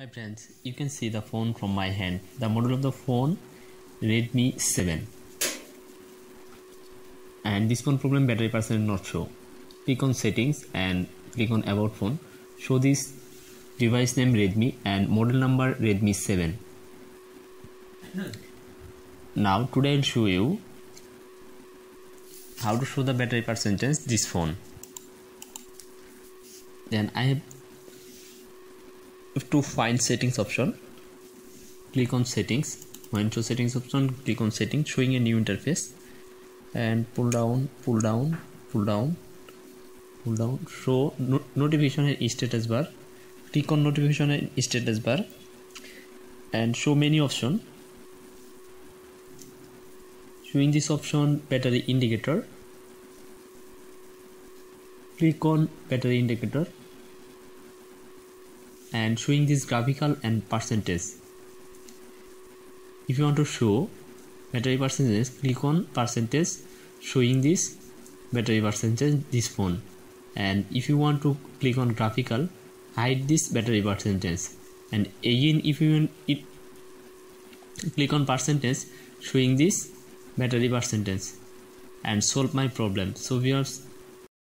Hi friends, you can see the phone from my hand. The model of the phone Redmi 7, and this phone problem battery percent not show. Click on settings and click on about phone. Show this device name Redmi and model number Redmi 7. Now today I'll show you how to show the battery percentage this phone. Then I have to find settings option, click on settings. When show settings option, click on settings, showing a new interface, and pull down, show notification and status bar. Click on notification and status bar and show menu option, showing this option battery indicator. Click on battery indicator and showing this graphical and percentage. If you want to show battery percentage, click on percentage, showing this battery percentage this phone. And if you want to click on graphical, hide this battery percentage. And again, if you want it, click on percentage, showing this battery percentage, and solve my problem. So viewers,